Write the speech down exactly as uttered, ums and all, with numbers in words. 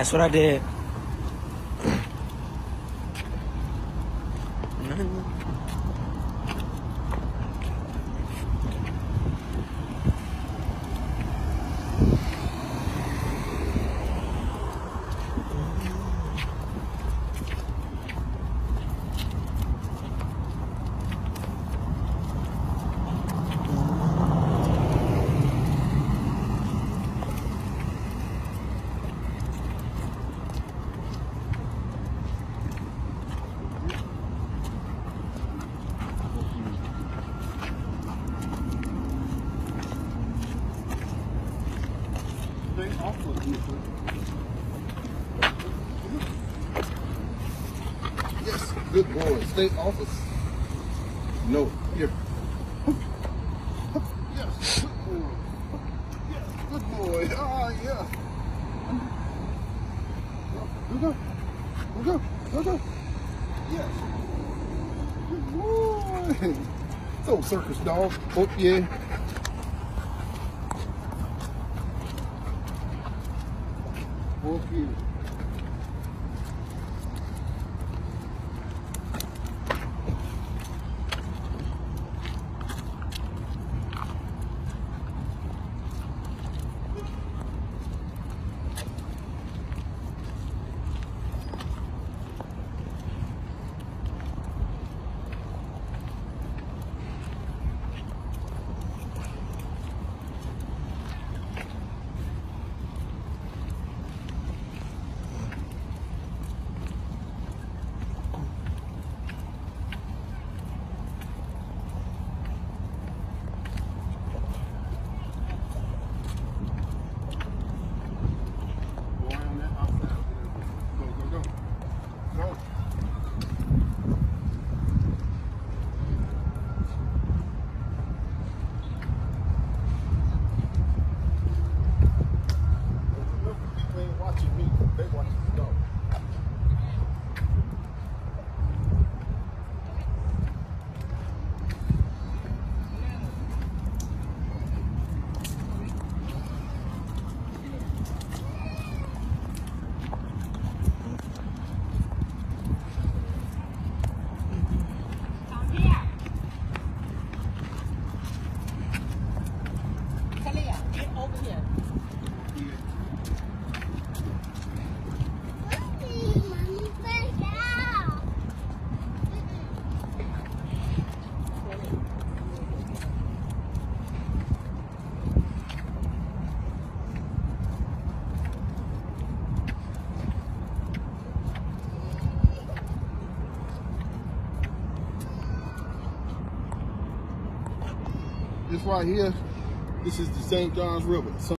That's what I did. Yes, good boy. Stay off us. No, here. Yes, good boy. Yes, good boy. Ah, yeah. Go, go, go, go, go. Yes. Good boy. It's old circus dog. Oh yeah. Okay. This right here, this is the Saint John's River.